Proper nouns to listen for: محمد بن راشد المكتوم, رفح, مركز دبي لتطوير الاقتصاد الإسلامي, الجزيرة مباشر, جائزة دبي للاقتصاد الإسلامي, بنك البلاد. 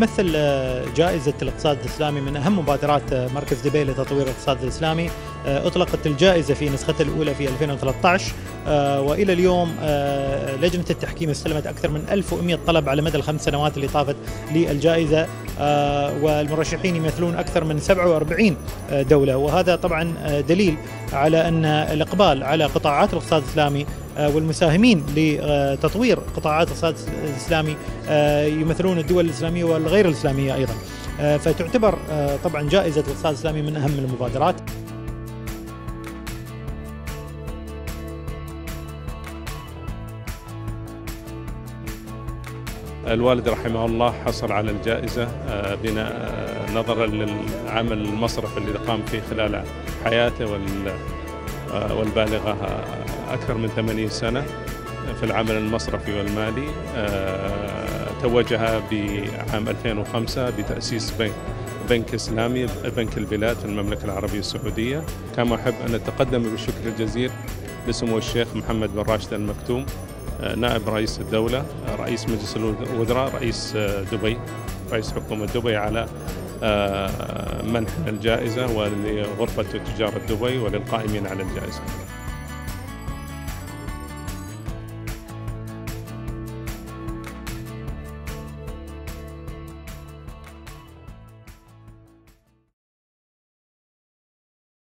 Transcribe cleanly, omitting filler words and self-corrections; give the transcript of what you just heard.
تمثل جائزة الاقتصاد الإسلامي من أهم مبادرات مركز دبي لتطوير الاقتصاد الإسلامي. أطلقت الجائزة في نسختها الأولى في 2013، وإلى اليوم لجنة التحكيم استلمت أكثر من 1100 طلب على مدى ال5 سنوات اللي طافت للجائزة، والمرشحين يمثلون أكثر من 47 دولة، وهذا طبعا دليل على أن الإقبال على قطاعات الاقتصاد الإسلامي والمساهمين لتطوير قطاعات الاقتصاد الإسلامي يمثلون الدول الإسلامية والغير الإسلامية أيضا، فتعتبر طبعا جائزة الاقتصاد الإسلامي من أهم المبادرات. الوالد رحمه الله حصل على الجائزة بناء نظرا للعمل المصرف اللي قام فيه خلال حياته والبالغة أكثر من 80 سنة في العمل المصرفي والمالي. توجها بعام 2005 بتأسيس بنك إسلامي بنك البلاد في المملكة العربية السعودية. كما أحب أن أتقدم بالشكر الجزيل لسمو الشيخ محمد بن راشد المكتوم، نائب رئيس الدولة، رئيس مجلس الوزراء، رئيس دبي، رئيس حكومة دبي، على منح الجائزة ولغرفة تجارة دبي وللقائمين على الجائزة.